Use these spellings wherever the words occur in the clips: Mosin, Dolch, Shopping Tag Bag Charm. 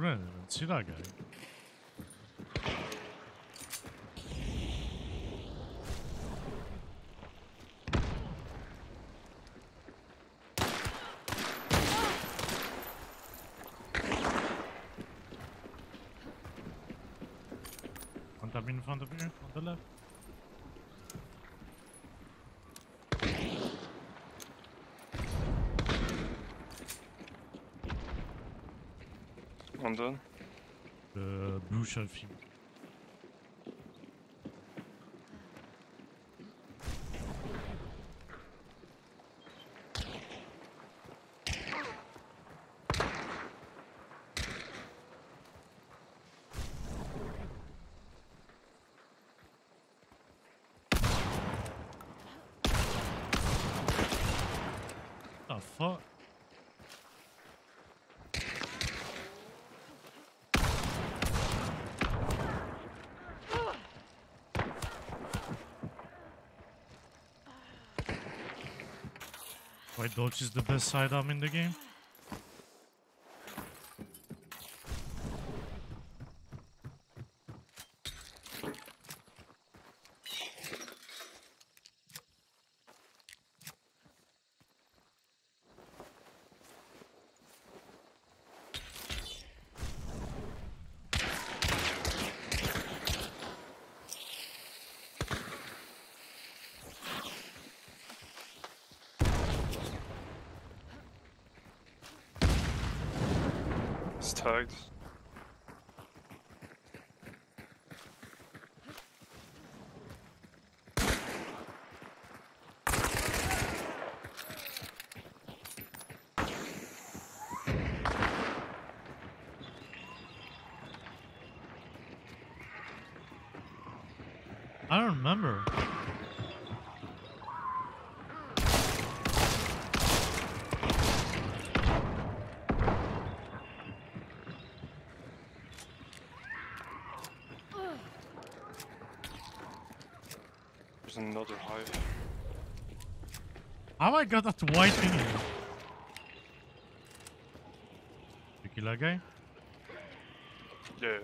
running. I didn't see that guy. In front of you, on the left. I'm done. The blue shelfie. Fuck. Why Dolch is the best sidearm in the game? Tagged. I don't remember. Another hive. How I got that white in here? You kill that guy? Yeah.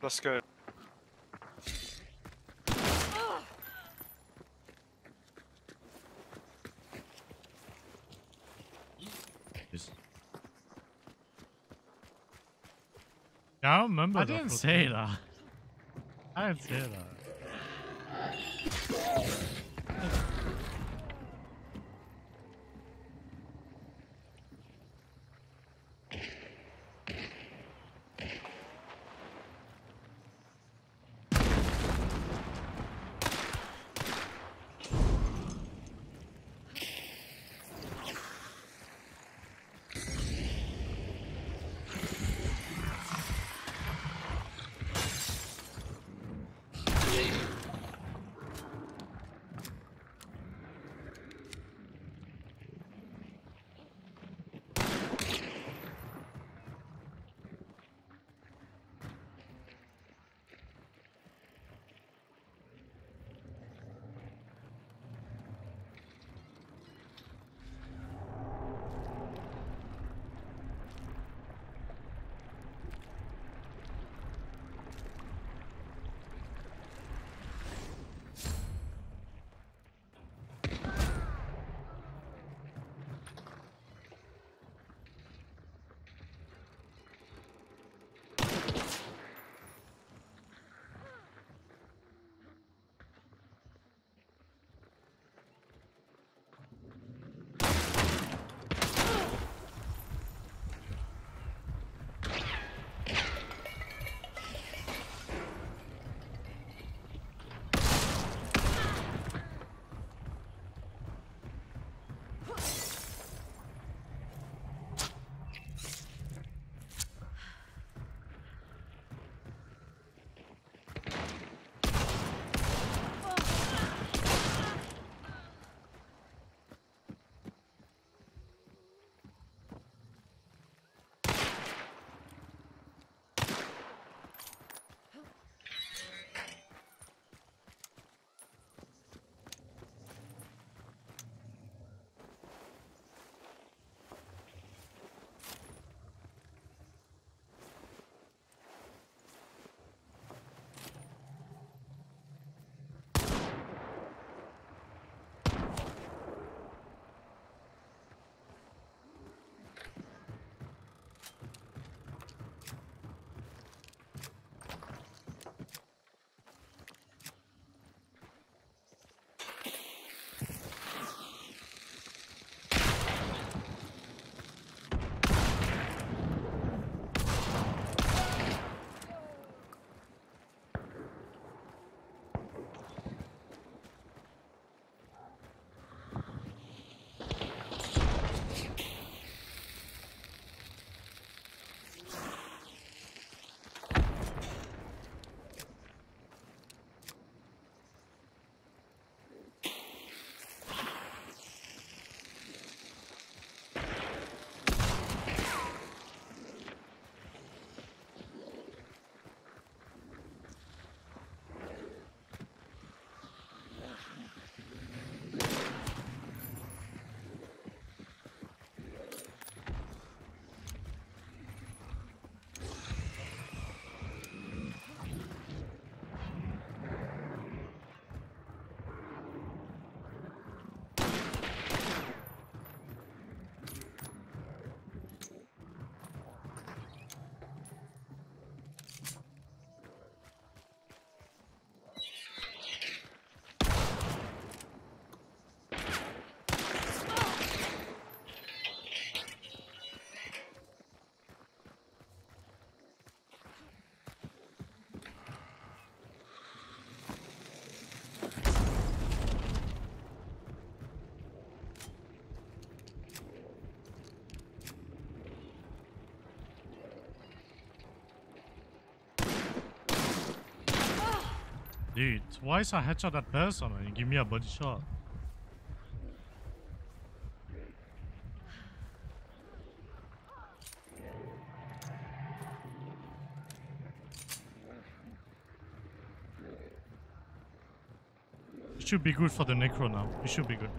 Let's go. I don't remember. I didn't say that. Dude, twice I headshot that person and you give me a body shot. It should be good for the necro now. It should be good.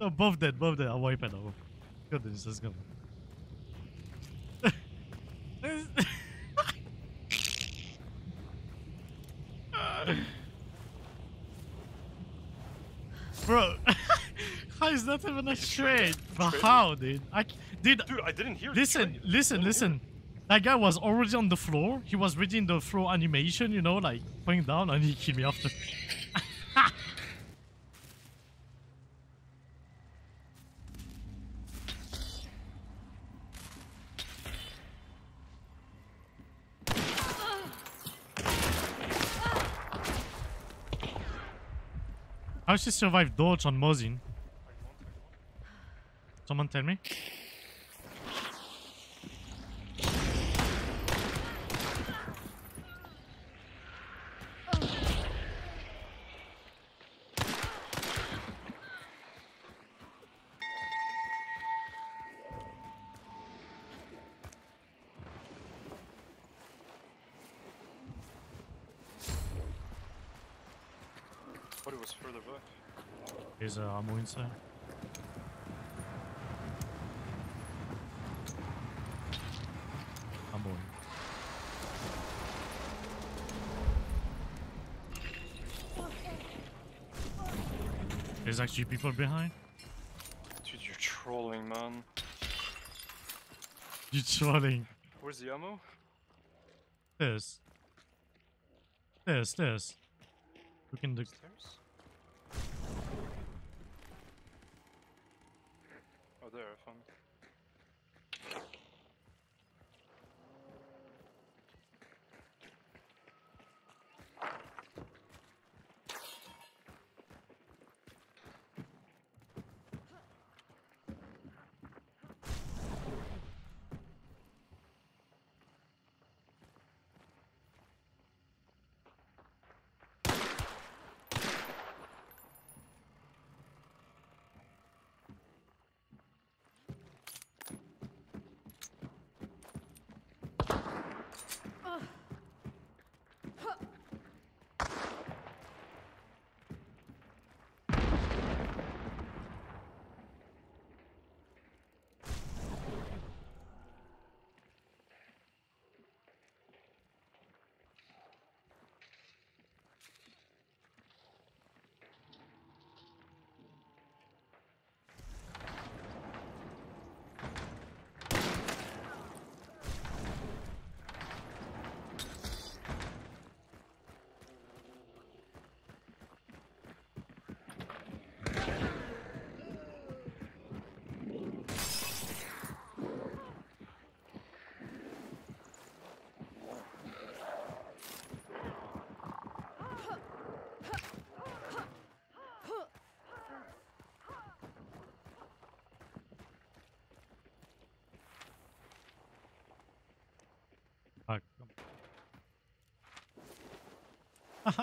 No, both dead. I'll wipe it out. Goodness, let's go. Bro, how is that even a trade? But how, dude? Dude, I didn't hear. Listen. That guy was already on the floor. He was reading the floor animation, you know, like going down, and he killed me after. How she survived Dolch on Mosin? Someone tell me. But it was further back. There's ammo inside. Ammo. There's actually people behind. Dude, you're trolling, man. You're trolling. Where's the ammo? There's. Look in the stairs. Oh, there I found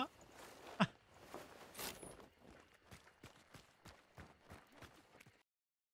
it.